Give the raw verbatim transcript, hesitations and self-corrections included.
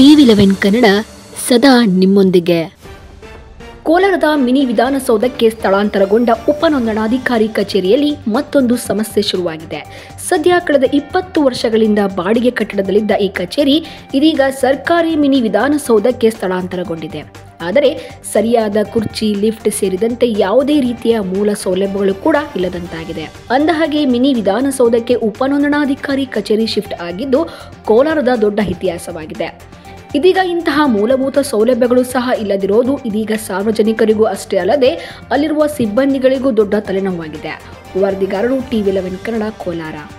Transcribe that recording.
TV eleven Kannada ಸದಾ ನಿಮ್ಮೊಂದಿಗೆ. ಕೋಲಾರದ ಮಿನಿ ವಿಧಾನಸೌಧಕ್ಕೆ ಸ್ಥಳಾಂತರಗೊಂಡ ಉಪನೋಂದಣಾಧಿಕಾರಿ ಕಚೇರಿಯಲ್ಲಿ ಮತ್ತೊಂದು ಸಮಸ್ಯೆ ಶುರುವಾಗಿದೆ. ಸದ್ಯ ಕಳೆದ ಇಪ್ಪತ್ತು ವರ್ಷಗಳಿಂದ ಬಾಡಿಗೆ ಕಟ್ಟಡದಲ್ಲಿದ್ದ ಈ ಕಚೇರಿ ಇದೀಗ ಸರ್ಕಾರಿ ಮಿನಿ ವಿಧಾನಸೌಧಕ್ಕೆ ಸ್ಥಳಾಂತರಗೊಂಡಿದೆ. ಆದರೆ ಸರಿಯಾದ ಕುರ್ಚಿ, ಲಿಫ್ಟ್ ಸೇರಿದಂತೆ ಯಾವುದೇ ರೀತಿಯ ಮೂಲ ಸೌಲಭ್ಯಗಳು ಕೂಡ ಇಲ್ಲದಂತಾಗಿದೆ. ಅಂದಹಾಗೆ ಮಿನಿ ವಿಧಾನಸೌಧಕ್ಕೆ ಉಪನೋಂದಣಾಧಿಕಾರಿ ಕಚೇರಿ ಶಿಫ್ಟ್ ಆಗಿದ್ದು ಕೋಲಾರದ ದೊಡ್ಡ ಇತಿಹಾಸವಾಗಿದೆ. ಇದೀಗ ಇಂತಹ ಮೂಲಭೂತ ಸೌಲಭ್ಯಗಳು ಸಹ ಇಲ್ಲದಿರೋದು ಇದೀಗ ಸಾರ್ವಜನಿಕರಿಗೂ ಅಷ್ಟೇ ಅಲ್ಲದೆ ಅಲ್ಲಿರುವ ಸಿಬ್ಬಂದಿಗಳಿಗೂ ದೊಡ್ಡ ತಲೆನೋವಾಗಿದೆ. ವರದಿಗಾರರು ಟಿವಿ ಇಲೆವೆನ್ ಕನ್ನಡ ಕೋಲಾರ.